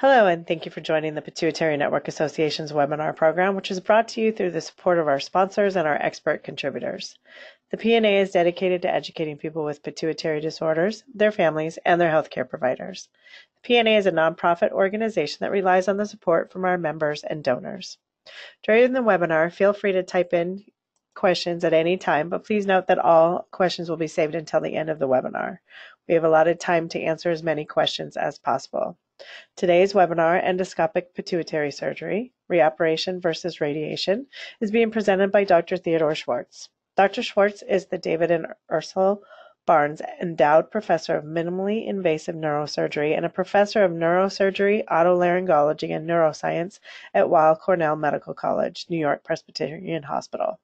Hello, and thank you for joining the Pituitary Network Association's webinar program, which is brought to you through the support of our sponsors and our expert contributors. The PNA is dedicated to educating people with pituitary disorders, their families, and their healthcare providers. The PNA is a nonprofit organization that relies on the support from our members and donors. During the webinar, feel free to type in questions at any time, but please note that all questions will be saved until the end of the webinar. We have allotted time to answer as many questions as possible. Today's webinar, Endoscopic Pituitary Surgery, Reoperation versus Radiation, is being presented by Dr. Theodore Schwartz. Dr. Schwartz is the David and Ursel Barnes Endowed Professor of Minimally Invasive Neurosurgery and a Professor of Neurosurgery, Otolaryngology, and Neuroscience at Weill Cornell Medical College, New York Presbyterian Hospital.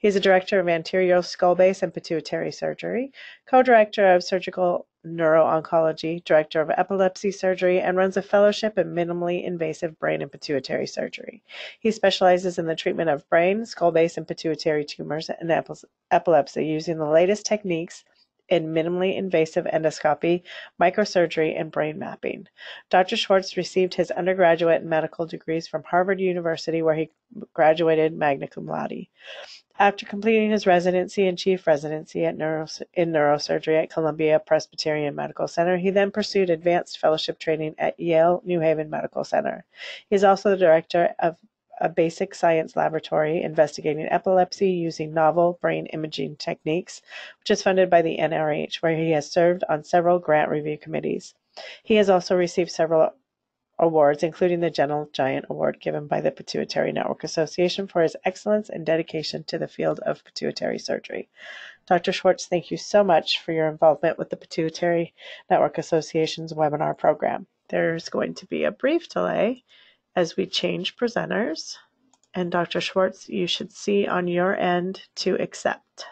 He is a Director of Anterior Skull Base and Pituitary Surgery, Co-Director of Surgical Neuro-Oncology, Director of Epilepsy Surgery, and runs a fellowship in minimally invasive brain and pituitary surgery. He specializes in the treatment of brain, skull base, and pituitary tumors and epilepsy using the latest techniques in minimally invasive endoscopy, microsurgery, and brain mapping. Dr. Schwartz received his undergraduate and medical degrees from Harvard University, where he graduated magna cum laude. After completing his residency and chief residency at neurosurgery at Columbia Presbyterian Medical Center, he then pursued advanced fellowship training at Yale New Haven Medical Center. He is also the director of a basic science laboratory investigating epilepsy using novel brain imaging techniques, which is funded by the NIH, where he has served on several grant review committees. He has also received several awards, including the Gentle Giant Award given by the Pituitary Network Association for his excellence and dedication to the field of pituitary surgery. Dr. Schwartz, thank you so much for your involvement with the Pituitary Network Association's webinar program. There's going to be a brief delay as we change presenters, and Dr. Schwartz, you should see on your end to accept.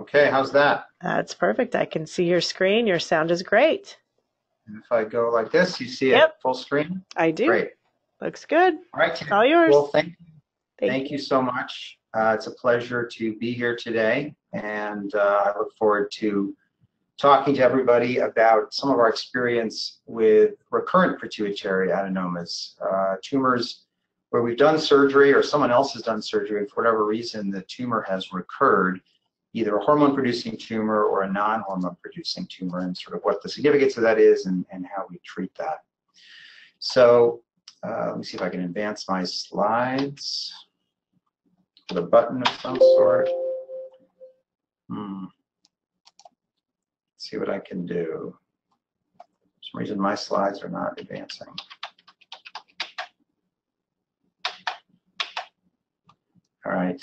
Okay, how's that? That's perfect. I can see your screen. Your sound is great. And if I go like this, you see it full screen? I do. Great. Looks good. All right. It's all yours. Well, thank you. Thank you so much. It's a pleasure to be here today, and I look forward to talking to everybody about some of our experience with recurrent pituitary adenomas, tumors where we've done surgery or someone else has done surgery, and for whatever reason, the tumor has recurred, either a hormone-producing tumor or a non-hormone-producing tumor, and sort of what the significance of that is and how we treat that. So let me see if I can advance my slides with a button of some sort. Let's see what I can do. For some reason, my slides are not advancing. All right.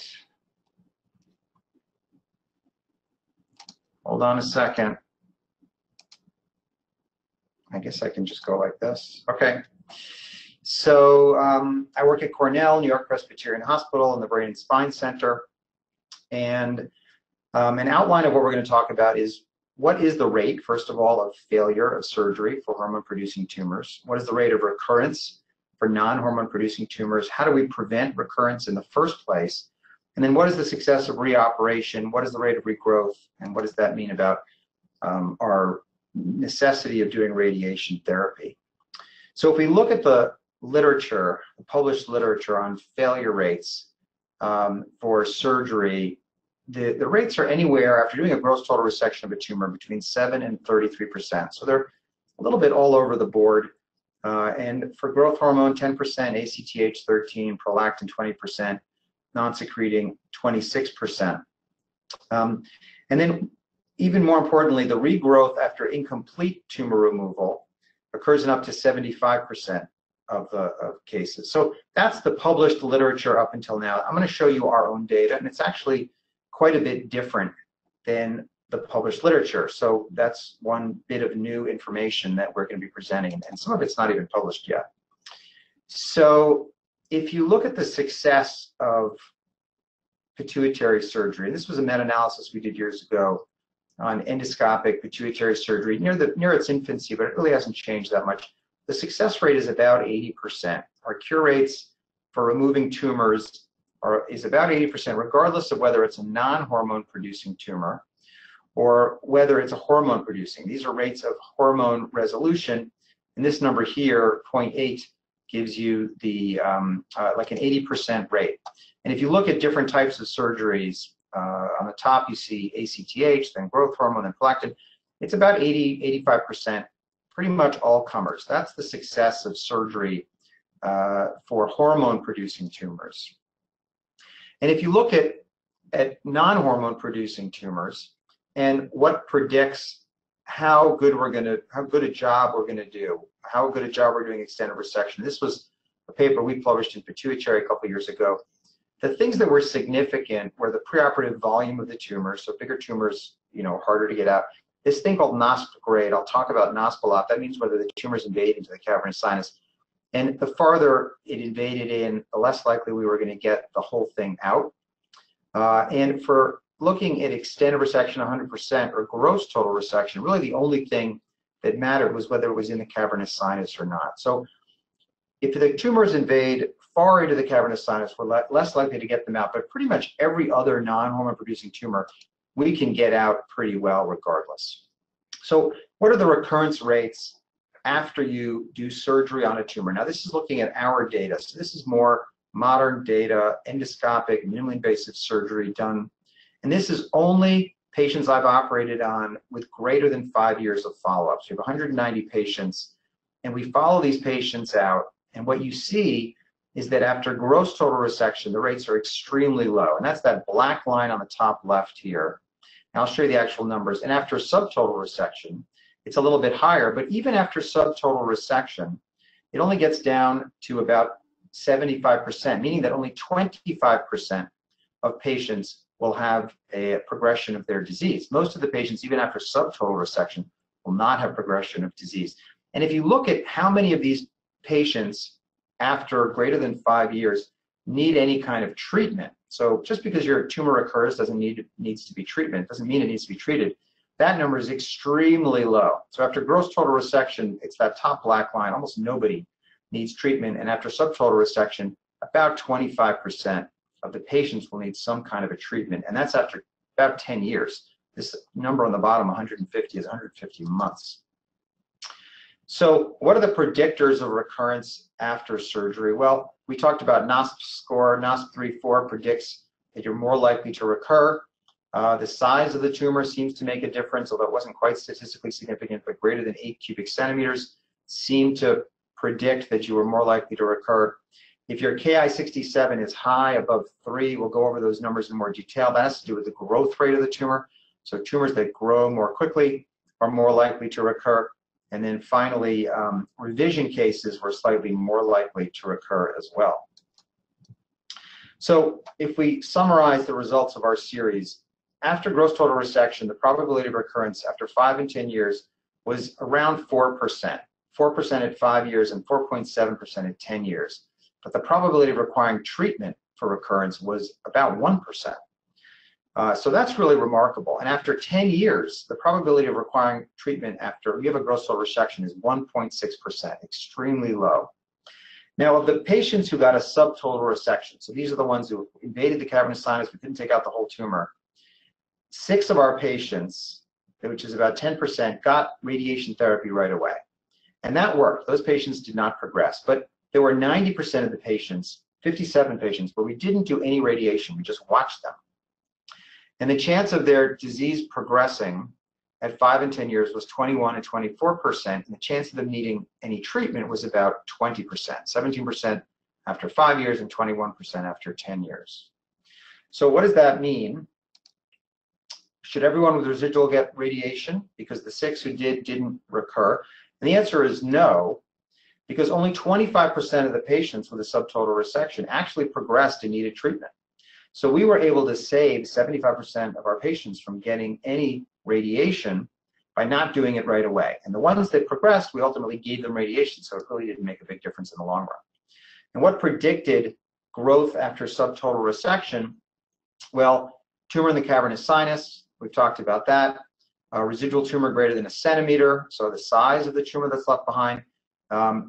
Hold on a second. I guess I can just go like this. Okay. So I work at Cornell, New York Presbyterian Hospital, in the Brain and Spine Center. And an outline of what we're going to talk about is what is the rate, first of all, of failure of surgery for hormone-producing tumors? What is the rate of recurrence for non-hormone-producing tumors? How do we prevent recurrence in the first place? And then what is the success of reoperation? What is the rate of regrowth? And what does that mean about our necessity of doing radiation therapy? So if we look at the literature, the published literature on failure rates for surgery, the rates are anywhere after doing a gross total resection of a tumor between 7 and 33%. So they're a little bit all over the board. And for growth hormone, 10%, ACTH 13%, prolactin 20%. Non-secreting 26%. And then even more importantly, the regrowth after incomplete tumor removal occurs in up to 75% of cases. So that's the published literature up until now. I'm going to show you our own data, and it's actually quite a bit different than the published literature. So that's one bit of new information that we're going to be presenting, and some of it's not even published yet. So if you look at the success of pituitary surgery, and this was a meta-analysis we did years ago on endoscopic pituitary surgery near its infancy, but it really hasn't changed that much. The success rate is about 80%. Our cure rates for removing tumors is about 80%, regardless of whether it's a non-hormone producing tumor or whether it's a hormone producing. These are rates of hormone resolution. And this number here, 0.8, gives you the like an 80% rate. And if you look at different types of surgeries, on the top you see ACTH, then growth hormone, and prolactin. It's about 80–85%, pretty much all comers. That's the success of surgery for hormone-producing tumors. And if you look at non-hormone-producing tumors and what predicts how good a job we're gonna do, how good a job we're doing extended resection. This was a paper we published in Pituitary a couple years ago. The things that were significant were the preoperative volume of the tumor. So bigger tumors, you know, harder to get out. This thing called Knosp grade, I'll talk about Knosp a lot. That means whether the tumors invade into the cavernous sinus. And the farther it invaded in, the less likely we were gonna get the whole thing out. And for looking at extended resection 100% or gross total resection, really the only thing that mattered was whether it was in the cavernous sinus or not. So if the tumors invade far into the cavernous sinus, we're less likely to get them out, but pretty much every other non-hormone producing tumor we can get out pretty well regardless. So what are the recurrence rates after you do surgery on a tumor? Now this is looking at our data. So this is more modern data, endoscopic, minimally invasive surgery done. And this is only patients I've operated on with greater than 5 years of follow-up. So you have 190 patients, and we follow these patients out. And what you see is that after gross total resection, the rates are extremely low. And that's that black line on the top left here. And I'll show you the actual numbers. And after subtotal resection, it's a little bit higher. But even after subtotal resection, it only gets down to about 75%, meaning that only 25% of patients will have a progression of their disease. Most of the patients, even after subtotal resection, will not have progression of disease. And if you look at how many of these patients after greater than 5 years need any kind of treatment, so just because your tumor recurs doesn't needs to be treatment, doesn't mean it needs to be treated. That number is extremely low. So after gross total resection, it's that top black line, almost nobody needs treatment. And after subtotal resection, about 25% of the patients will need some kind of a treatment, and that's after about 10 years. This number on the bottom, 150, is 150 months. So what are the predictors of recurrence after surgery? Well, we talked about Knosp score. Knosp 3-4 predicts that you're more likely to recur. The size of the tumor seems to make a difference, although it wasn't quite statistically significant, but greater than 8 cubic centimeters seemed to predict that you were more likely to recur. If your Ki-67 is high, above 3, we'll go over those numbers in more detail. That has to do with the growth rate of the tumor. So tumors that grow more quickly are more likely to recur. And then finally, revision cases were slightly more likely to recur as well. So if we summarize the results of our series, after gross total resection, the probability of recurrence after 5 and 10 years was around 4%. 4% at 5 years and 4.7% at 10 years. But the probability of requiring treatment for recurrence was about 1%. So that's really remarkable. And after 10 years, the probability of requiring treatment after you have a gross total resection is 1.6%, extremely low. Now, of the patients who got a subtotal resection, so these are the ones who invaded the cavernous sinus, we didn't take out the whole tumor, 6 of our patients, which is about 10%, got radiation therapy right away. And that worked. Those patients did not progress. But there were 90% of the patients, 57 patients, where we didn't do any radiation, we just watched them. And the chance of their disease progressing at 5 and 10 years was 21 and 24%, and the chance of them needing any treatment was about 20%, 17% after 5 years and 21% after 10 years. So what does that mean? Should everyone with residual get radiation because the 6 who did didn't recur? And the answer is no, because only 25% of the patients with a subtotal resection actually progressed and needed treatment. So we were able to save 75% of our patients from getting any radiation by not doing it right away. And the ones that progressed, we ultimately gave them radiation, so it really didn't make a big difference in the long run. And what predicted growth after subtotal resection? Well, tumor in the cavernous sinus, we've talked about that. Residual tumor greater than 1 centimeter, so the size of the tumor that's left behind.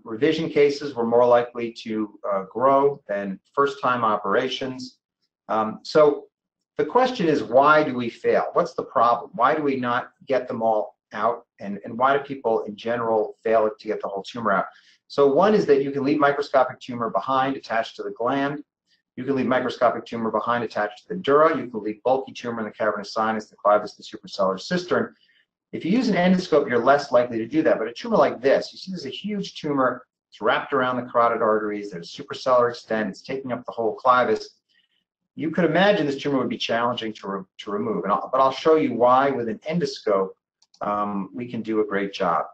Revision cases were more likely to grow than first-time operations. So The question is, why do we fail? What's the problem? Why do we not get them all out? And why do people in general fail to get the whole tumor out? So one is that you can leave microscopic tumor behind attached to the gland. You can leave microscopic tumor behind attached to the dura. You can leave bulky tumor in the cavernous sinus, the clivus, the supracellular cistern. If you use an endoscope, you're less likely to do that. But a tumor like this, you see there's a huge tumor. It's wrapped around the carotid arteries. There's supracellular extent. It's taking up the whole clivus. You could imagine this tumor would be challenging to remove. But I'll show you why with an endoscope we can do a great job.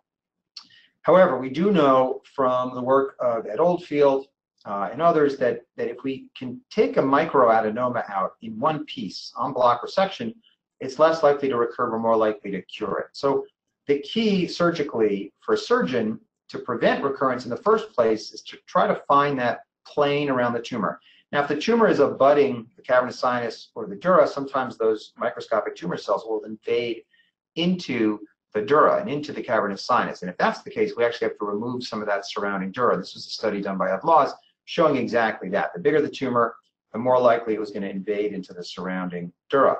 However, we do know from the work of Ed Oldfield and others that if we can take a microadenoma out in one piece, en bloc resection, it's less likely to recur, but more likely to cure it. So the key surgically for a surgeon to prevent recurrence in the first place is to try to find that plane around the tumor. Now, if the tumor is abutting the cavernous sinus or the dura, sometimes those microscopic tumor cells will invade into the dura and into the cavernous sinus. And if that's the case, we actually have to remove some of that surrounding dura. This was a study done by Ed Laws showing exactly that. The bigger the tumor, the more likely it was going to invade into the surrounding dura.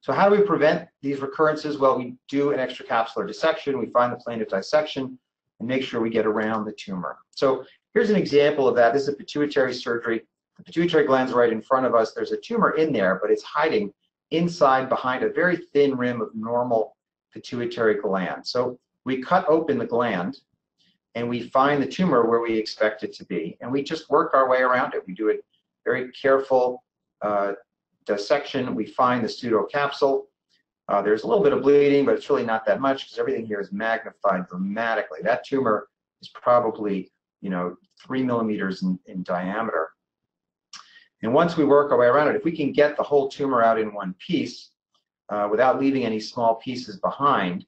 So how do we prevent these recurrences? Well, we do an extracapsular dissection. We find the plane of dissection and make sure we get around the tumor. So here's an example of that. This is a pituitary surgery. The pituitary gland's right in front of us. There's a tumor in there, but it's hiding inside behind a very thin rim of normal pituitary gland. So we cut open the gland and we find the tumor where we expect it to be, and we just work our way around it. We do a very careful dissection. We find the pseudocapsule. There's a little bit of bleeding, but it's really not that much because everything here is magnified dramatically. That tumor is probably, you know, 3 millimeters in diameter. And once we work our way around it, if we can get the whole tumor out in one piece without leaving any small pieces behind,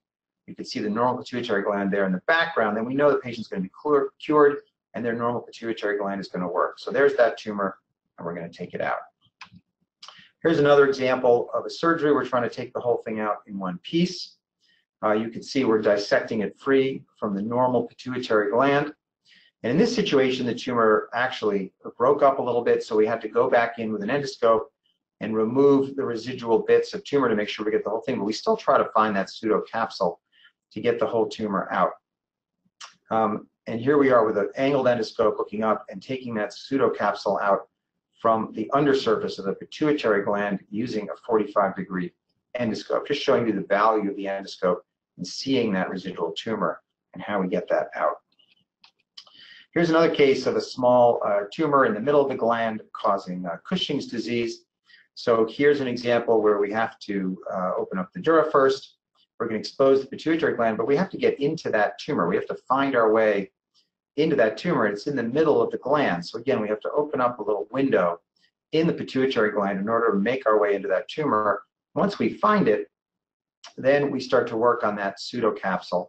you can see the normal pituitary gland there in the background, then we know the patient's going to be cured and their normal pituitary gland is going to work. So there's that tumor, and we're going to take it out. Here's another example of a surgery. We're trying to take the whole thing out in one piece. You can see we're dissecting it free from the normal pituitary gland. And in this situation, the tumor actually broke up a little bit, so we had to go back in with an endoscope and remove the residual bits of tumor to make sure we get the whole thing, but we still try to find that pseudocapsule to get the whole tumor out. And here we are with an angled endoscope looking up and taking that pseudocapsule out from the undersurface of the pituitary gland using a 45-degree endoscope, just showing you the value of the endoscope and seeing that residual tumor and how we get that out. Here's another case of a small tumor in the middle of the gland causing Cushing's disease. So here's an example where we have to open up the dura first. We're going to expose the pituitary gland, but we have to get into that tumor. We have to find our way into that tumor. It's in the middle of the gland. So again, we have to open up a little window in the pituitary gland in order to make our way into that tumor. Once we find it, then we start to work on that pseudocapsule.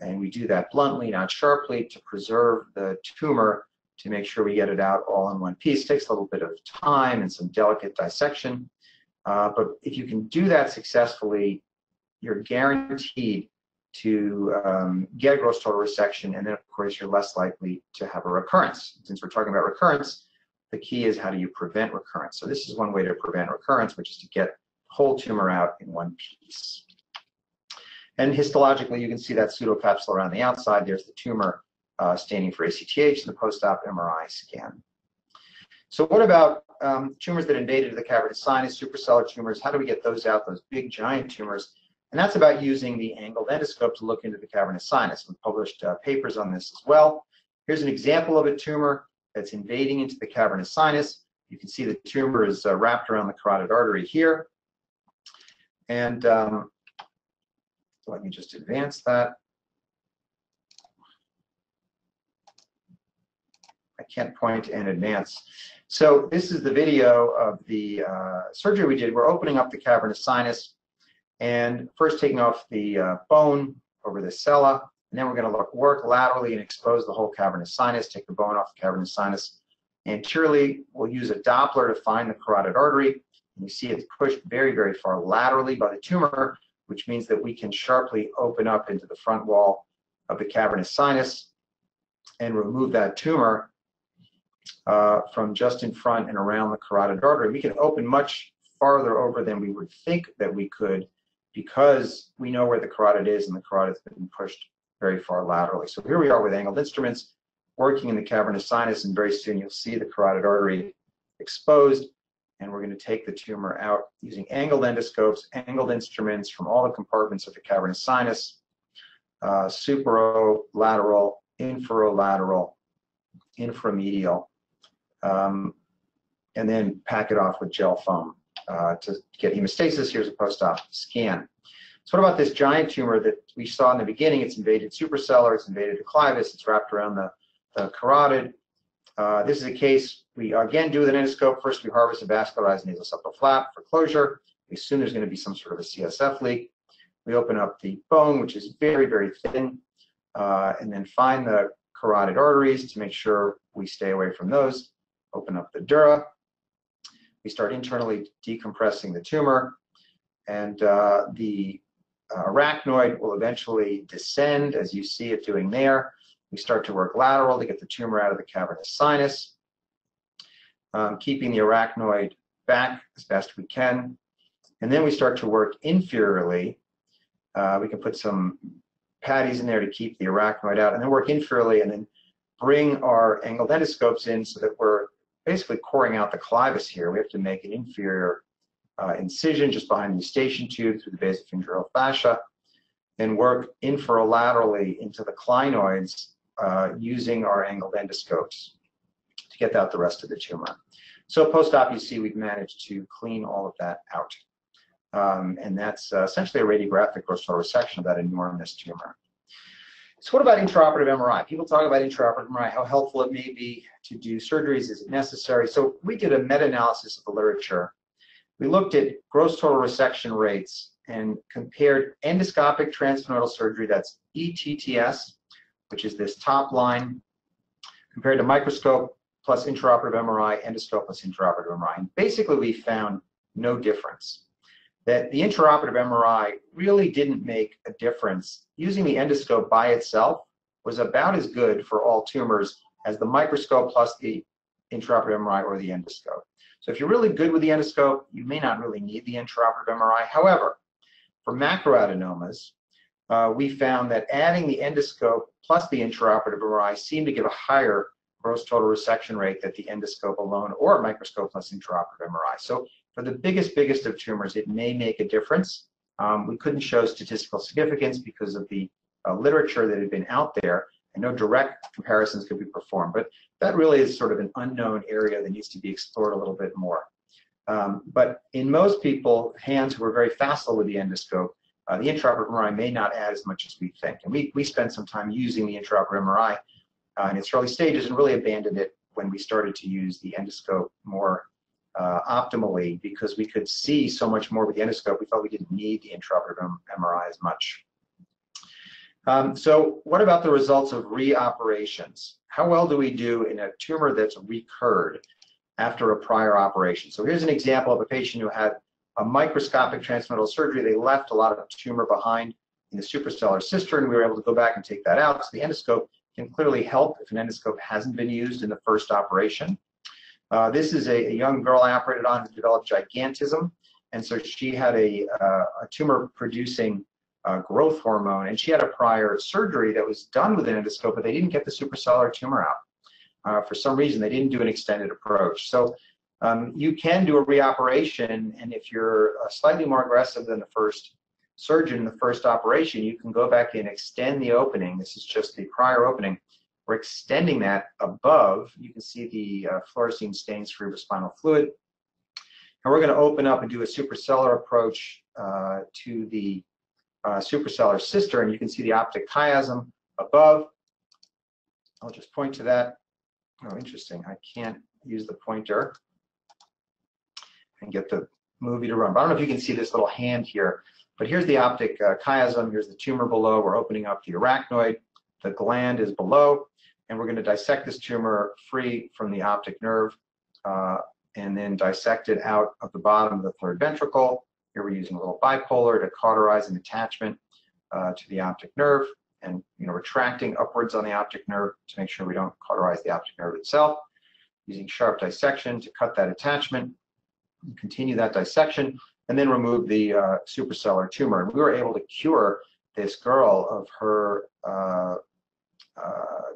And we do that bluntly, not sharply, to preserve the tumor, to make sure we get it out all in one piece. It takes a little bit of time and some delicate dissection. But if you can do that successfully, you're guaranteed to get a gross total resection. And then, of course, you're less likely to have a recurrence. Since we're talking about recurrence, the key is how do you prevent recurrence. So this is one way to prevent recurrence, which is to get the whole tumor out in one piece. And histologically, you can see that pseudocapsule around the outside. There's the tumor staining for ACTH in the post-op MRI scan. So what about tumors that invaded the cavernous sinus, supracellular tumors? How do we get those out, those big, giant tumors? And that's about using the angled endoscope to look into the cavernous sinus. We've published papers on this as well. Here's an example of a tumor that's invading into the cavernous sinus. You can see the tumor is wrapped around the carotid artery here. And let me just advance that. I can't point and advance. So this is the video of the surgery we did. We're opening up the cavernous sinus and first taking off the bone over the sella, and then we're going to work laterally and expose the whole cavernous sinus, take the bone off the cavernous sinus. Anteriorly, we'll use a Doppler to find the carotid artery. And you see it's pushed very, very far laterally by the tumor, which means that we can sharply open up into the front wall of the cavernous sinus and remove that tumor. from just in front and around the carotid artery. We can open much farther over than we would think that we could, because we know where the carotid is and the carotid's been pushed very far laterally. So here we are with angled instruments working in the cavernous sinus, and very soon you'll see the carotid artery exposed, and we're going to take the tumor out using angled endoscopes, angled instruments from all the compartments of the cavernous sinus, superolateral, inferolateral, inframedial, and then pack it off with gel foam to get hemostasis. Here's a post-op scan. So what about this giant tumor that we saw in the beginning? It's invaded supracellar, it's invaded the clivus, it's wrapped around the carotid. This is a case we again do with an endoscope. First, we harvest a vascularized nasoseptal flap for closure. We assume there's going to be some sort of a CSF leak. We open up the bone, which is very, very thin, and then find the carotid arteries to make sure we stay away from those. Open up the dura. We start internally decompressing the tumor, and the arachnoid will eventually descend, as you see it doing there. We start to work lateral to get the tumor out of the cavernous sinus, keeping the arachnoid back as best we can. And then we start to work inferiorly. We can put some patties in there to keep the arachnoid out, and then work inferiorly, and then bring our angled endoscopes in so that we're basically coring out the clivus here. We have to make an inferior incision just behind the eustachian tube through the basofingeal fascia, then work inferolaterally into the clinoids using our angled endoscopes to get out the rest of the tumor. So post-op, you see we've managed to clean all of that out. And that's essentially a radiographic rostral resection of that enormous tumor. So what about intraoperative MRI? People talk about intraoperative MRI, how helpful it may be to do surgeries, is it necessary? So we did a meta-analysis of the literature. We looked at gross total resection rates and compared endoscopic transpinal surgery, that's ETTS, which is this top line, compared to microscope plus intraoperative MRI, endoscope plus intraoperative MRI. And basically, we found no difference, that the intraoperative MRI really didn't make a difference. Using the endoscope by itself was about as good for all tumors as the microscope plus the intraoperative MRI or the endoscope. So if you're really good with the endoscope, you may not really need the intraoperative MRI. However, for macroadenomas, we found that adding the endoscope plus the intraoperative MRI seemed to give a higher gross total resection rate than the endoscope alone or microscope plus intraoperative MRI. So for the biggest of tumors, it may make a difference. We couldn't show statistical significance because of the literature that had been out there, and no direct comparisons could be performed. But that really is sort of an unknown area that needs to be explored a little bit more. But in most people, hands who are very facile with the endoscope, the intraoperative MRI may not add as much as we think. And we spent some time using the intraoperative MRI in its early stages and really abandoned it when we started to use the endoscope more optimally, because we could see so much more with the endoscope. We felt we didn't need the intraoperative MRI as much. So what about the results of reoperations? How well do we do in a tumor that's recurred after a prior operation? So here's an example of a patient who had a microscopic transmittal surgery. They left a lot of tumor behind in the supracellular cistern. We were able to go back and take that out. So the endoscope can clearly help if an endoscope hasn't been used in the first operation. This is a young girl I operated on who developed gigantism, and so she had a tumor producing growth hormone, and she had a prior surgery that was done with an endoscope, but they didn't get the supracellular tumor out. For some reason, they didn't do an extended approach. So you can do a reoperation, and if you're slightly more aggressive than the first surgeon, the first operation, you can go back and extend the opening. This is just the prior opening. We're extending that above. You can see the fluorescein stains cerebrospinal fluid. And we're going to open up and do a supracellular approach to the supracellular cistern. You can see the optic chiasm above. I'll just point to that. Oh, interesting. I can't use the pointer and get the movie to run. But I don't know if you can see this little hand here, but here's the optic chiasm. Here's the tumor below. We're opening up the arachnoid. The gland is below, and we're going to dissect this tumor free from the optic nerve and then dissect it out of the bottom of the third ventricle. Here we're using a little bipolar to cauterize an attachment to the optic nerve, and retracting upwards on the optic nerve to make sure we don't cauterize the optic nerve itself. using sharp dissection to cut that attachment, continue that dissection, and then remove the supracellular tumor. And we were able to cure this girl of her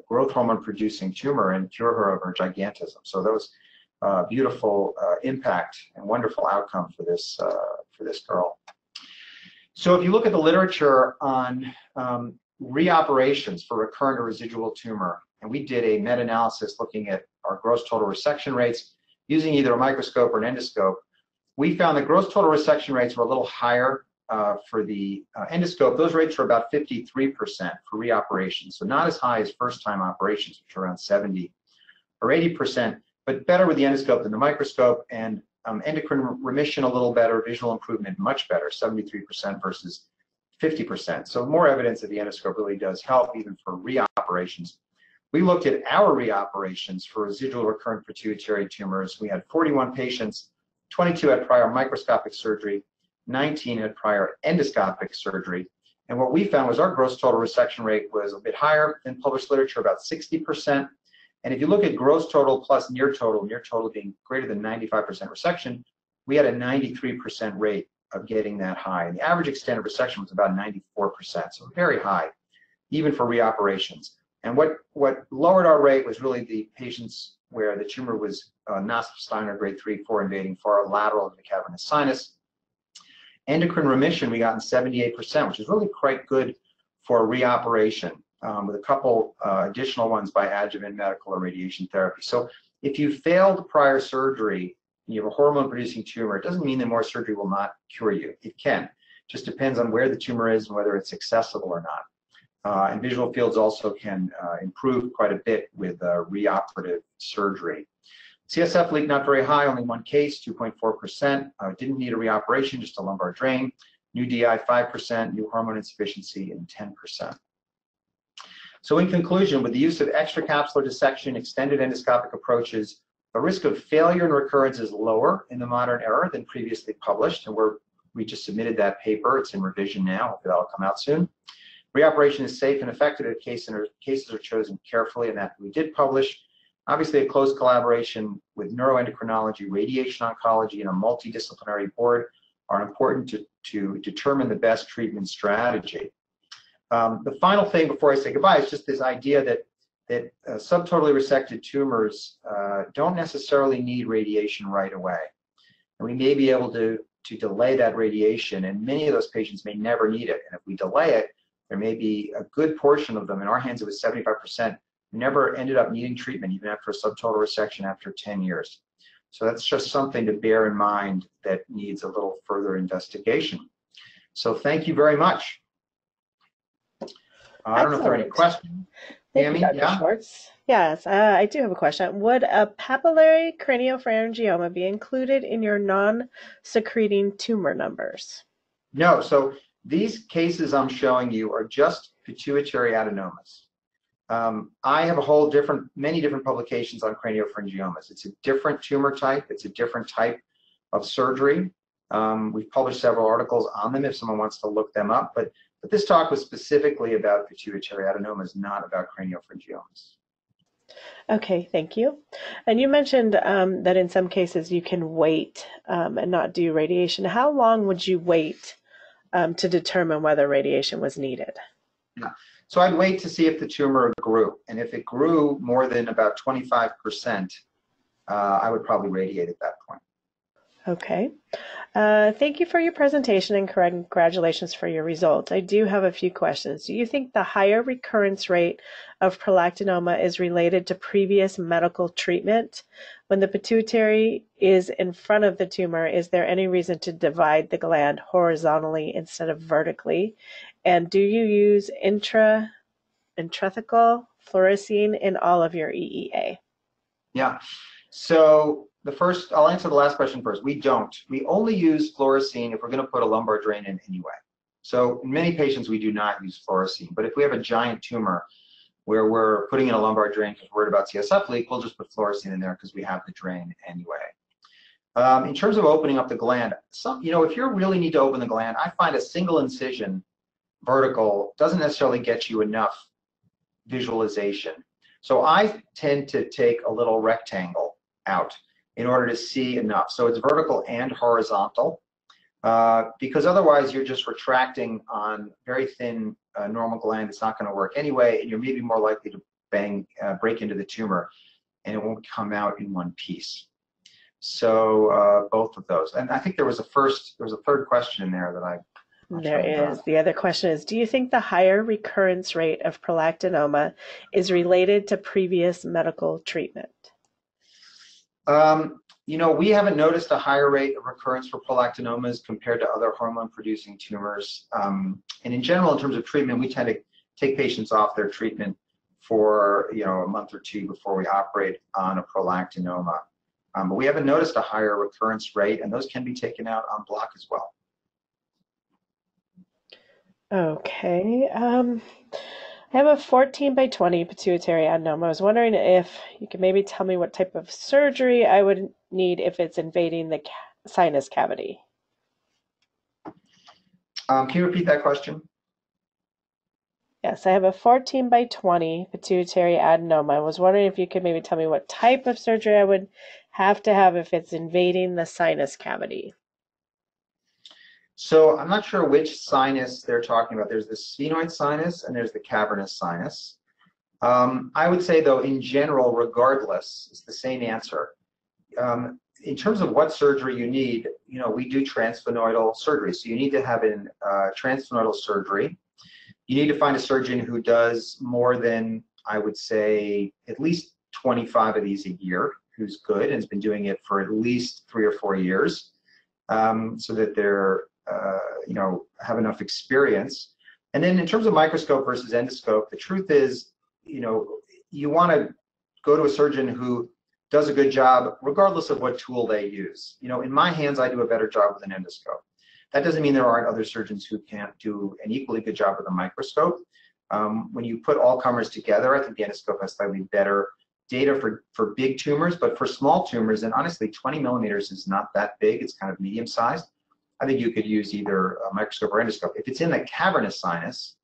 growth hormone producing tumor and cure her of her gigantism. So that was a beautiful impact and wonderful outcome for this girl. So if you look at the literature on reoperations for recurrent or residual tumor, and we did a meta-analysis looking at our gross total resection rates using either a microscope or an endoscope, we found that gross total resection rates were a little higher for the endoscope. Those rates were about 53% for reoperations, so not as high as first-time operations, which are around 70 or 80%, but better with the endoscope than the microscope, and endocrine remission a little better, visual improvement much better, 73% versus 50%. So more evidence that the endoscope really does help even for reoperations. We looked at our reoperations for residual recurrent pituitary tumors. We had 41 patients, 22 had prior microscopic surgery, 19 had prior endoscopic surgery. And what we found was our gross total resection rate was a bit higher than published literature, about 60%. And if you look at gross total plus near total being greater than 95% resection, we had a 93% rate of getting that high. And the average extent of resection was about 94%, so very high, even for reoperations. And what lowered our rate was really the patients where the tumor was Knosp Steiner grade 3-4 invading far lateral to the cavernous sinus. Endocrine remission we got in 78%, which is really quite good for reoperation, with a couple additional ones by adjuvant medical or radiation therapy. So if you failed prior surgery and you have a hormone-producing tumor, it doesn't mean that more surgery will not cure you. It can. It just depends on where the tumor is and whether it's accessible or not. And visual fields also can improve quite a bit with reoperative surgery. CSF leak not very high, only one case, 2.4%. Didn't need a reoperation, just a lumbar drain. New DI 5%, new hormone insufficiency in 10%. So in conclusion, with the use of extracapsular dissection, extended endoscopic approaches, the risk of failure and recurrence is lower in the modern era than previously published, and we just submitted that paper. It's in revision now. Hopefully that'll come out soon. Reoperation is safe and effective if cases are chosen carefully, and that we did publish. Obviously, a close collaboration with neuroendocrinology, radiation oncology, and a multidisciplinary board are important to determine the best treatment strategy. The final thing before I say goodbye is just this idea that subtotally resected tumors don't necessarily need radiation right away. And we may be able to delay that radiation, and many of those patients may never need it. And if we delay it, there may be a good portion of them, in our hands it was 75%, never ended up needing treatment even after a subtotal resection after 10 years. So that's just something to bear in mind that needs a little further investigation. So thank you very much. I don't know if there are any questions. Thank you, Dr. Schwartz. Yes, I do have a question. Would a papillary craniopharyngioma be included in your non-secreting tumor numbers? No, so these cases I'm showing you are just pituitary adenomas. I have a whole different, many different publications on craniopharyngiomas. It's a different tumor type. It's a different type of surgery. We've published several articles on them if someone wants to look them up, but this talk was specifically about pituitary adenomas, not about craniopharyngiomas. Okay, thank you. And you mentioned that in some cases you can wait and not do radiation. How long would you wait to determine whether radiation was needed? Yeah. So I'd wait to see if the tumor grew. And if it grew more than about 25%, I would probably radiate at that point. Okay. Thank you for your presentation and congratulations for your results. I do have a few questions. Do you think the higher recurrence rate of prolactinoma is related to previous medical treatment? When the pituitary is in front of the tumor, is there any reason to divide the gland horizontally instead of vertically? And do you use intrathecal fluorescein in all of your EEA? Yeah. So I'll answer the last question first. We don't. We only use fluorescein if we're going to put a lumbar drain in anyway. So in many patients, we do not use fluorescein. But if we have a giant tumor where we're putting in a lumbar drain because we're worried about CSF leak, we'll just put fluorescein in there because we have the drain anyway. In terms of opening up the gland, if you really need to open the gland, I find a single incision vertical doesn't necessarily get you enough visualization. So I tend to take a little rectangle out in order to see enough. So it's vertical and horizontal, because otherwise you're just retracting on very thin normal gland. It's not going to work anyway, and you're maybe more likely to break into the tumor, and it won't come out in one piece. So both of those. And I think there was a third question in there that there is. The other question is, do you think the higher recurrence rate of prolactinoma is related to previous medical treatment? You know, we haven't noticed a higher rate of recurrence for prolactinomas compared to other hormone-producing tumors. And in general, in terms of treatment, we tend to take patients off their treatment for, you know, a month or two before we operate on a prolactinoma. But we haven't noticed a higher recurrence rate, and those can be taken out on block as well. Okay, I have a 14x20 pituitary adenoma. I was wondering if you could maybe tell me what type of surgery I would need if it's invading the sinus cavity. Can you repeat that question? Yes, I have a 14x20 pituitary adenoma. I was wondering if you could maybe tell me what type of surgery I would have to have if it's invading the sinus cavity. So I'm not sure which sinus they're talking about. There's the sphenoid sinus and there's the cavernous sinus. I would say, though, in general, regardless, it's the same answer. In terms of what surgery you need, you know, we do transsphenoidal surgery. So you need to have a transsphenoidal surgery. You need to find a surgeon who does more than, I would say, at least 25 of these a year, who's good and has been doing it for at least 3 or 4 years, so that they're you know, have enough experience. And then in terms of microscope versus endoscope, the truth is, you know, you want to go to a surgeon who does a good job regardless of what tool they use. You know, in my hands, I do a better job with an endoscope. That doesn't mean there aren't other surgeons who can't do an equally good job with a microscope. When you put all comers together, I think the endoscope has slightly better data for big tumors, but for small tumors, and honestly, 20 millimeters is not that big, it's kind of medium-sized. I think you could use either a microscope or endoscope. If it's in the cavernous sinus,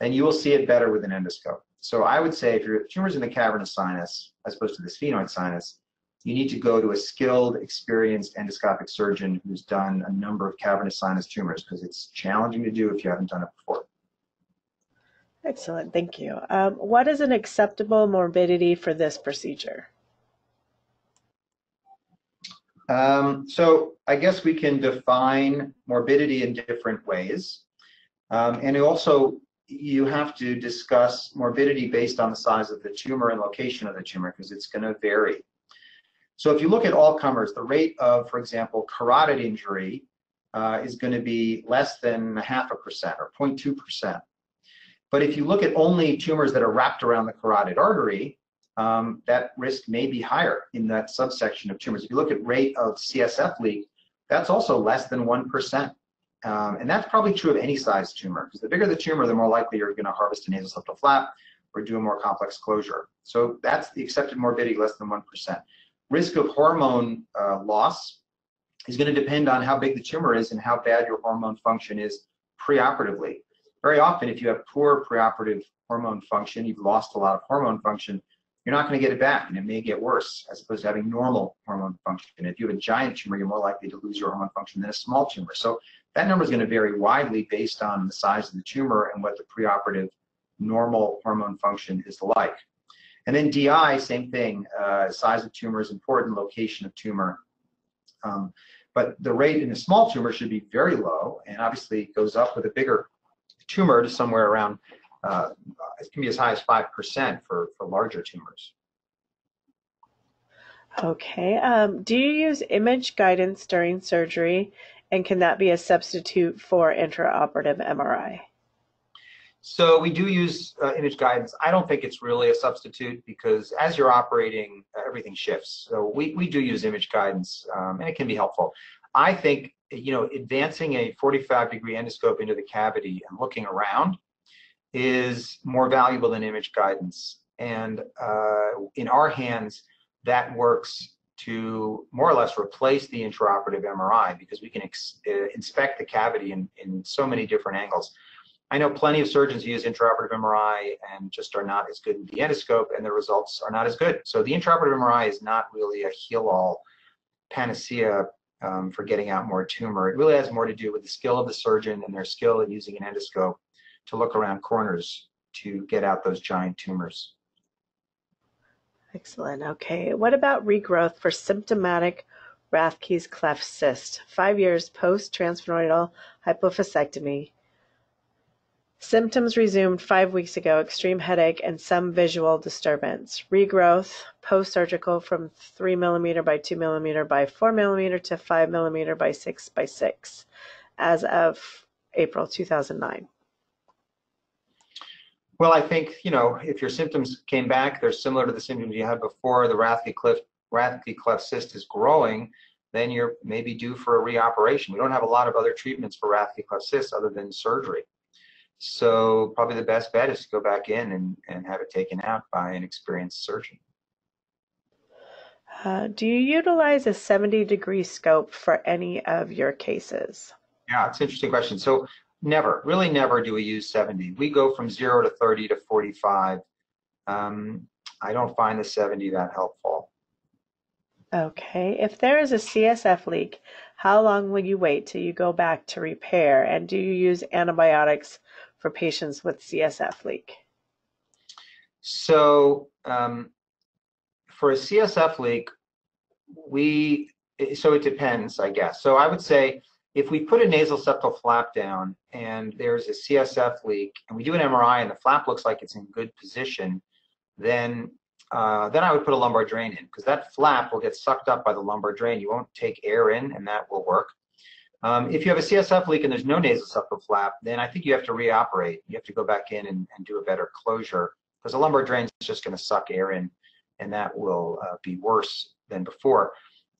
then you will see it better with an endoscope. So I would say if your tumor's in the cavernous sinus, as opposed to the sphenoid sinus, you need to go to a skilled, experienced endoscopic surgeon who's done a number of cavernous sinus tumors, because it's challenging to do if you haven't done it before. Excellent, thank you. What is an acceptable morbidity for this procedure? So I guess we can define morbidity in different ways. And also, you have to discuss morbidity based on the size of the tumor and location of the tumor, because it's going to vary. So if you look at all comers, the rate of, for example, carotid injury is going to be less than 0.5% or 0.2%. But if you look at only tumors that are wrapped around the carotid artery, that risk may be higher in that subsection of tumors. If you look at rate of CSF leak, that's also less than 1%. And that's probably true of any size tumor, because the bigger the tumor, the more likely you're going to harvest a nasoseptal flap or do a more complex closure. So that's the accepted morbidity, less than 1%. Risk of hormone loss is going to depend on how big the tumor is and how bad your hormone function is preoperatively. Very often, if you have poor preoperative hormone function, you've lost a lot of hormone function, you're not going to get it back, and it may get worse as opposed to having normal hormone function. And if you have a giant tumor, you're more likely to lose your hormone function than a small tumor. So that number is going to vary widely based on the size of the tumor and what the preoperative normal hormone function is like. And then DI, same thing, size of tumor is important, location of tumor. But the rate in a small tumor should be very low, and obviously goes up with a bigger tumor to somewhere around it can be as high as 5% for larger tumors. Okay. Do you use image guidance during surgery, and can that be a substitute for intraoperative MRI? So we do use image guidance. I don't think it's really a substitute, because as you're operating, everything shifts. So we do use image guidance, and it can be helpful. I think, you know, advancing a 45-degree endoscope into the cavity and looking around is more valuable than image guidance. And in our hands, that works to more or less replace the intraoperative MRI, because we can inspect the cavity in so many different angles. I know plenty of surgeons who use intraoperative MRI and just are not as good with the endoscope, and the results are not as good. So the intraoperative MRI is not really a heal-all panacea for getting out more tumor. It really has more to do with the skill of the surgeon and their skill in using an endoscope to look around corners to get out those giant tumors. Excellent. Okay. What about regrowth for symptomatic Rathke's cleft cyst? 5 years post-transphaenorbital hypophyseectomy. Symptoms resumed 5 weeks ago, extreme headache and some visual disturbance. Regrowth post-surgical from 3 mm by 2 mm by 4 mm to 5 mm by 6 by 6 as of April 2009. Well, I think, you know, if your symptoms came back, they're similar to the symptoms you had before, the Rathke cleft cyst is growing, then you're maybe due for a re-operation. We don't have a lot of other treatments for Rathke cleft cysts other than surgery. So probably the best bet is to go back in and have it taken out by an experienced surgeon. Do you utilize a 70-degree scope for any of your cases? Yeah, it's an interesting question. So never, really never do we use 70. We go from 0 to 30 to 45. I don't find the 70 that helpful. Okay, if there is a CSF leak, how long will you wait till you go back to repair? And do you use antibiotics for patients with CSF leak? So for a CSF leak, so it depends, I guess. So I would say if we put a nasal septal flap down and there's a CSF leak and we do an MRI and the flap looks like it's in good position, then I would put a lumbar drain in, because that flap will get sucked up by the lumbar drain. You won't take air in, and that will work. If you have a CSF leak and there's no nasal septal flap, then I think you have to reoperate. You have to go back in and do a better closure, because the lumbar drain is just going to suck air in, and that will be worse than before.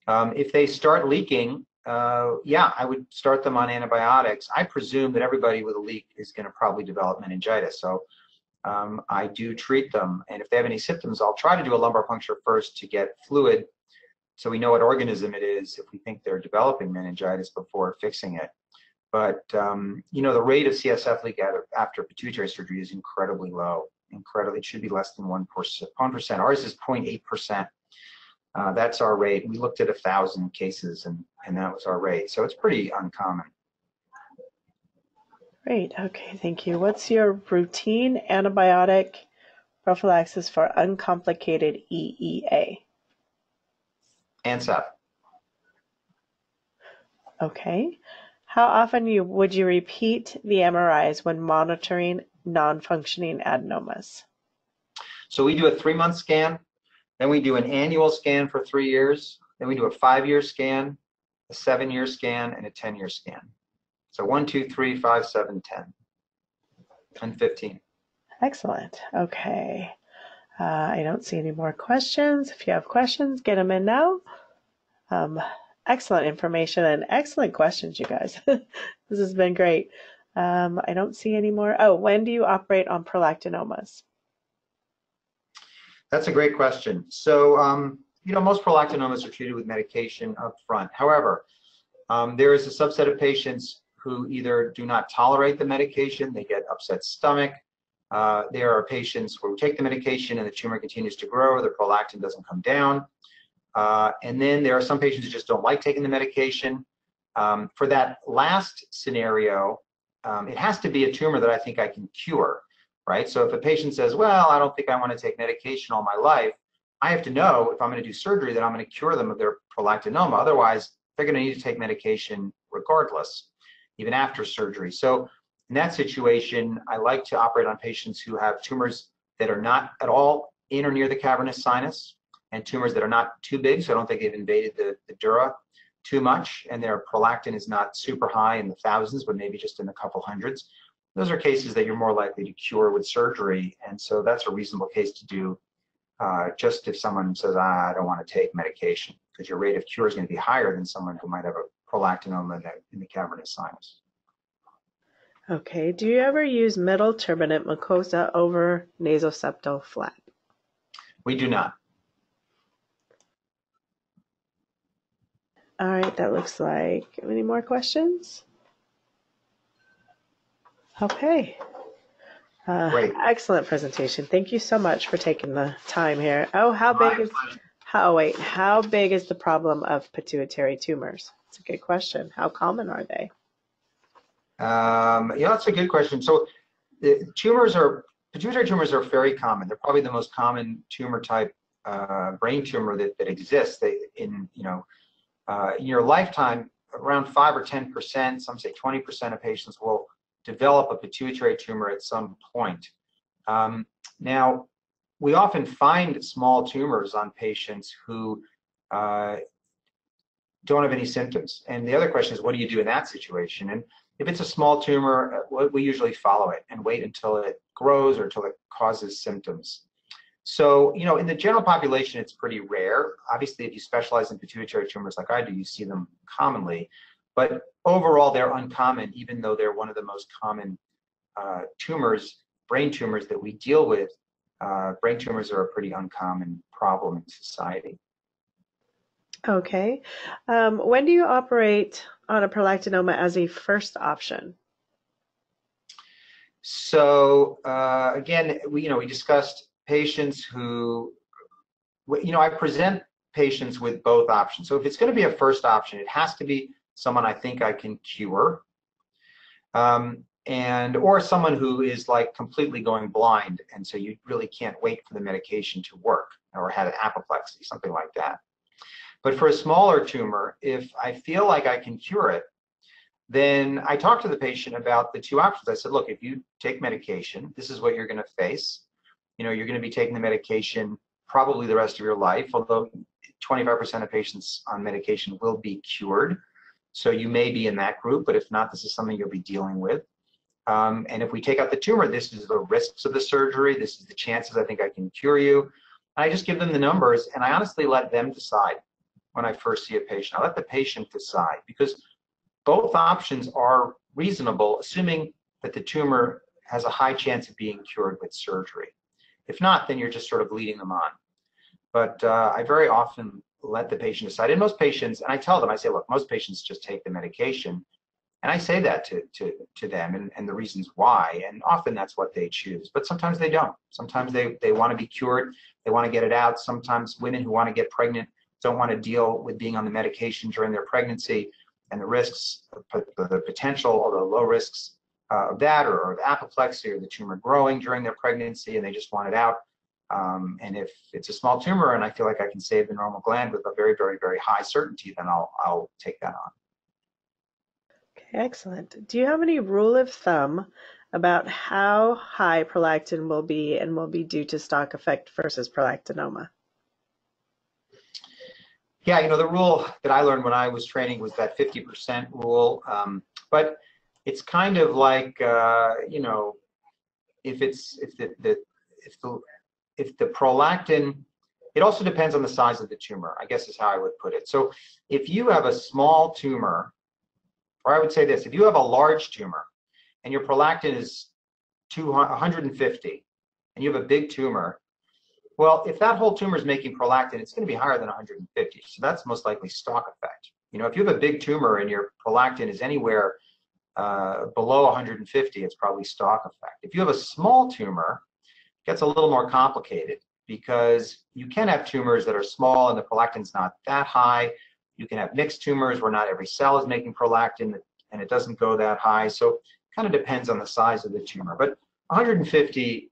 If they start leaking, yeah, I would start them on antibiotics. I presume that everybody with a leak is going to probably develop meningitis. So I do treat them, and if they have any symptoms, I'll try to do a lumbar puncture first to get fluid so we know what organism it is if we think they're developing meningitis before fixing it. But you know, the rate of CSF leak after pituitary surgery is incredibly low. Incredibly, it should be less than 1%. Ours is 0.8%. That's our rate. We looked at 1,000 cases, and that was our rate. So it's pretty uncommon. Great. Okay, thank you. What's your routine antibiotic prophylaxis for uncomplicated EEA? ANSEF. Okay. How often would you repeat the MRIs when monitoring non-functioning adenomas? So we do a 3-month scan, then we do an annual scan for 3 years, then we do a 5-year scan, a 7-year scan, and a 10-year scan. So 1, 2, 3, 5, 7, 10, and 15. Excellent. Okay. I don't see any more questions. If you have questions, get them in now. Excellent information and excellent questions, you guys. This has been great. I don't see any more. Oh, when do you operate on prolactinomas? That's a great question. So, you know, most prolactinomas are treated with medication up front. However, there is a subset of patients who either do not tolerate the medication, they get upset stomach. There are patients where we take the medication and the tumor continues to grow, the prolactin doesn't come down. And then there are some patients who just don't like taking the medication. For that last scenario, it has to be a tumor that I think I can cure, right? So if a patient says, well, I don't think I want to take medication all my life, I have to know if I'm going to do surgery that I'm going to cure them of their prolactinoma. Otherwise, they're going to need to take medication regardless, even after surgery. So in that situation, I like to operate on patients who have tumors that are not at all in or near the cavernous sinus, and tumors that are not too big, so I don't think they've invaded the dura too much, and their prolactin is not super high in the thousands, but maybe just in a couple hundreds. Those are cases that you're more likely to cure with surgery, and so that's a reasonable case to do just if someone says, I don't want to take medication, because your rate of cure is going to be higher than someone who might have a prolactinoma in the cavernous sinus. Okay. Do you ever use middle turbinate mucosa over nasoseptal flap? We do not. All right. That looks like, any more questions? Okay. Great. Excellent presentation. Thank you so much for taking the time here. Oh, how big is the problem of pituitary tumors? It's a good question. How common are they? Yeah, that's a good question. So pituitary tumors are very common. They're probably the most common tumor type, brain tumor that exists. In your lifetime, around 5 or 10%, some say 20% of patients will develop a pituitary tumor at some point. Now, we often find small tumors on patients who don't have any symptoms. And the other question is, what do you do in that situation? And if it's a small tumor, we usually follow it and wait until it grows or until it causes symptoms. So, you know, in the general population, it's pretty rare. Obviously, if you specialize in pituitary tumors like I do, you see them commonly. But overall, they're uncommon, even though they're one of the most common tumors, brain tumors that we deal with. Brain tumors are a pretty uncommon problem in society. Okay. When do you operate on a prolactinoma as a first option? So again, we discussed patients who, I present patients with both options. So if it's going to be a first option, it has to be someone I think I can cure, or someone who is like completely going blind, and so you really can't wait for the medication to work, or had an apoplexy, something like that. But for a smaller tumor, if I feel like I can cure it, then I talk to the patient about the two options. I said, look, if you take medication, this is what you're going to face. You're going to be taking the medication probably the rest of your life, although 25% of patients on medication will be cured. So you may be in that group, but if not, this is something you'll be dealing with. And if we take out the tumor, this is the risks of the surgery. This is the chances I think I can cure you. And I just give them the numbers, and I honestly let them decide when I first see a patient. I let the patient decide, because both options are reasonable, assuming that the tumor has a high chance of being cured with surgery. If not, then you're just sort of leading them on. But I very often let the patient decide. And most patients, and I tell them, I say, look, most patients just take the medication. And I say that to them and the reasons why. And often that's what they choose. But sometimes they don't. Sometimes they want to be cured. They want to get it out. Sometimes women who want to get pregnant don't want to deal with being on the medication during their pregnancy and the risks, the potential or the low risks of that, or of apoplexy, or the tumor growing during their pregnancy, and they just want it out. And if it's a small tumor and I feel like I can save the normal gland with a very, very, very high certainty, then I'll take that on. Okay, excellent. Do you have any rule of thumb about how high prolactin will be due to stalk effect versus prolactinoma? Yeah, the rule that I learned when I was training was that 50% rule. But it's kind of like, if the prolactin, it also depends on the size of the tumor, I guess is how I would put it. So if you have a small tumor, or I would say this, if you have a large tumor and your prolactin is 150 and you have a big tumor, well, if that whole tumor is making prolactin, it's going to be higher than 150. So that's most likely stalk effect. If you have a big tumor and your prolactin is anywhere below 150, it's probably stalk effect. If you have a small tumor, it gets a little more complicated, because you can have tumors that are small and the prolactin's not that high. You can have mixed tumors where not every cell is making prolactin and it doesn't go that high. So it kind of depends on the size of the tumor. But 150,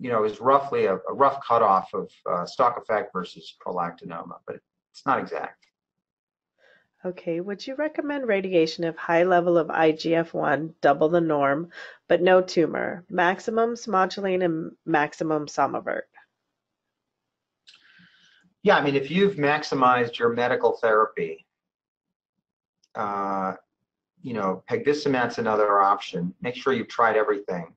is roughly a rough cutoff of stalk effect versus prolactinoma, but it's not exact. Okay, would you recommend radiation if high level of IGF-1, double the norm, but no tumor, maximum Somatuline and maximum Somavert? Yeah, if you've maximized your medical therapy, pegdicimat's another option. Make sure you've tried everything.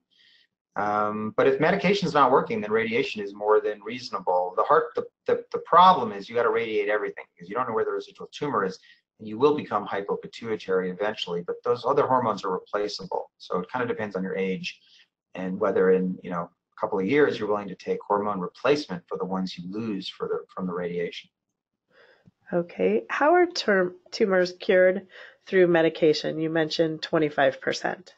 But if medication's not working, then radiation is more than reasonable. The problem is you got to radiate everything, because you don't know where the residual tumor is, and you will become hypopituitary eventually, but those other hormones are replaceable. So it kind of depends on your age and whether in a couple of years you're willing to take hormone replacement for the ones you lose from the radiation. Okay. How are tumors cured through medication? You mentioned 25%.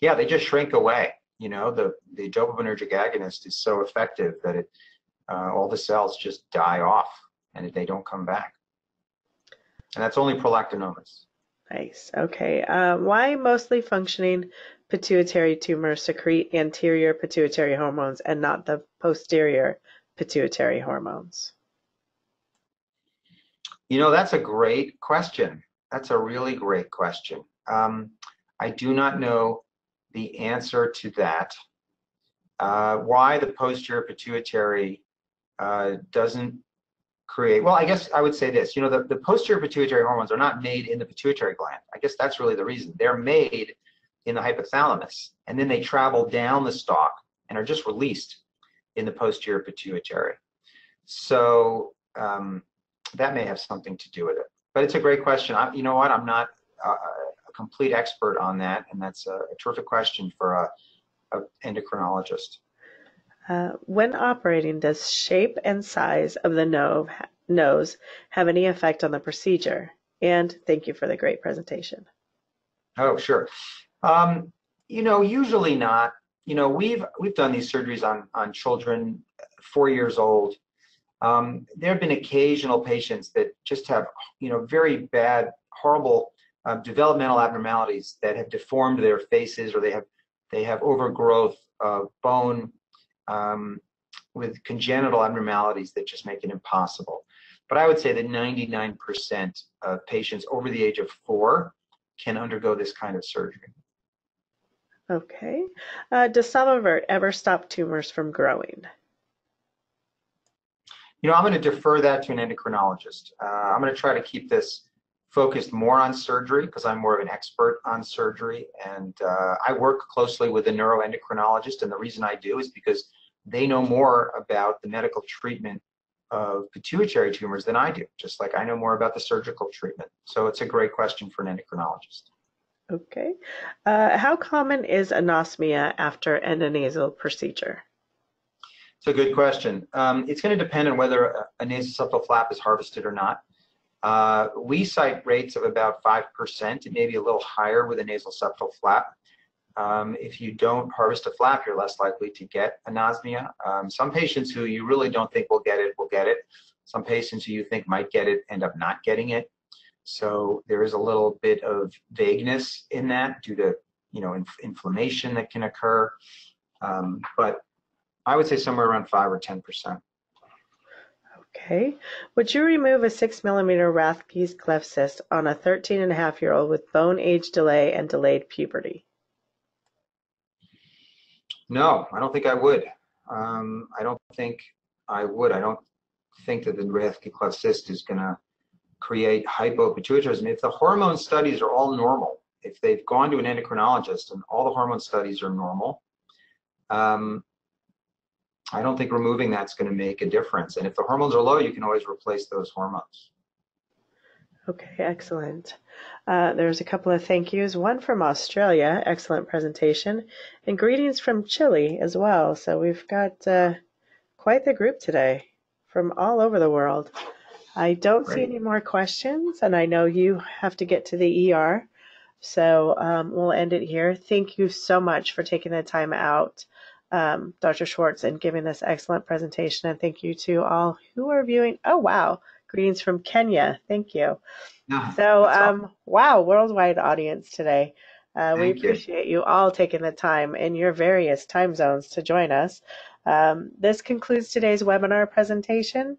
Yeah, they just shrink away. You know, the dopaminergic agonist is so effective that it all the cells just die off and they don't come back. And that's only prolactinomas. Nice. Okay. Why mostly functioning pituitary tumors secrete anterior pituitary hormones and not the posterior pituitary hormones? You know, that's a great question. That's a really great question. I do not know the answer to that. Why the posterior pituitary doesn't create, well, I guess I would say this, you know, the posterior pituitary hormones are not made in the pituitary gland. I guess that's really the reason. They're made in the hypothalamus, and then they travel down the stalk and are just released in the posterior pituitary. So that may have something to do with it. But it's a great question. You know what? I'm not a complete expert on that, and that's a terrific question for an endocrinologist. When operating, does shape and size of the nose have any effect on the procedure? And thank you for the great presentation. Oh, sure. You know, usually not. You know, we've done these surgeries on children 4 years old. There have been occasional patients that just have, you know, very bad, horrible developmental abnormalities that have deformed their faces, or they have overgrowth of bone with congenital abnormalities that just make it impossible. But I would say that 99% of patients over the age of 4 can undergo this kind of surgery. Okay. Does Somavert ever stop tumors from growing? You know, I'm going to defer that to an endocrinologist. I'm going to try to keep this focused more on surgery because I'm more of an expert on surgery, and I work closely with a neuroendocrinologist, and the reason I do is because they know more about the medical treatment of pituitary tumors than I do, just like I know more about the surgical treatment. So it's a great question for an endocrinologist. Okay. How common is anosmia after an endonasal procedure? It's a good question. It's going to depend on whether a nasoseptal flap is harvested or not. We cite rates of about 5%. It may be a little higher with a nasoseptal flap. If you don't harvest a flap, you're less likely to get anosmia. Some patients who you really don't think will get it will get it. Some patients who you think might get it end up not getting it. So there is a little bit of vagueness in that due to, you know, inflammation that can occur. But I would say somewhere around 5 or 10%. Okay. Would you remove a 6mm Rathke's cleft cyst on a 13-and-a-half-year-old with bone age delay and delayed puberty? No, I don't think I would. I don't think I would. I don't think that the Rathke's cleft cyst is going to create hypopituitarism. If the hormone studies are all normal, if they've gone to an endocrinologist and all the hormone studies are normal, I don't think removing that's going to make a difference. And if the hormones are low, you can always replace those hormones. Okay, excellent. There's a couple of thank yous. One from Australia, excellent presentation, and greetings from Chile as well. So we've got quite the group today from all over the world. I don't see any more questions, and I know you have to get to the ER. So we'll end it here. Thank you so much for taking the time out, Dr. Schwartz, and giving this excellent presentation, and thank you to all who are viewing. Oh, wow. Greetings from Kenya. Thank you. No, so, wow, worldwide audience today. We appreciate you all taking the time in your various time zones to join us. This concludes today's webinar presentation.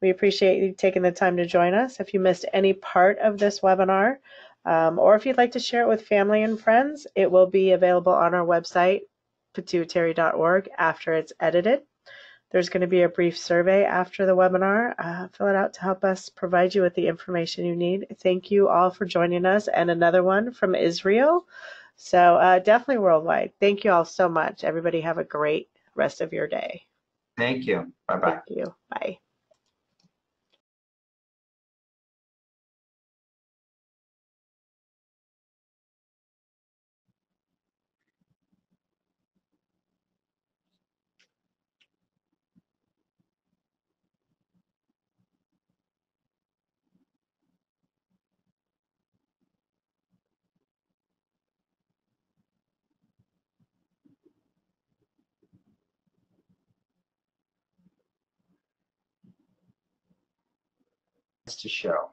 We appreciate you taking the time to join us. If you missed any part of this webinar, or if you'd like to share it with family and friends, it will be available on our website, pituitary.org, after it's edited. There's going to be a brief survey after the webinar. Fill it out to help us provide you with the information you need. Thank you all for joining us, and another one from Israel. So definitely worldwide. Thank you all so much. Everybody have a great rest of your day. Thank you. Bye-bye. Thank you. Bye. to show.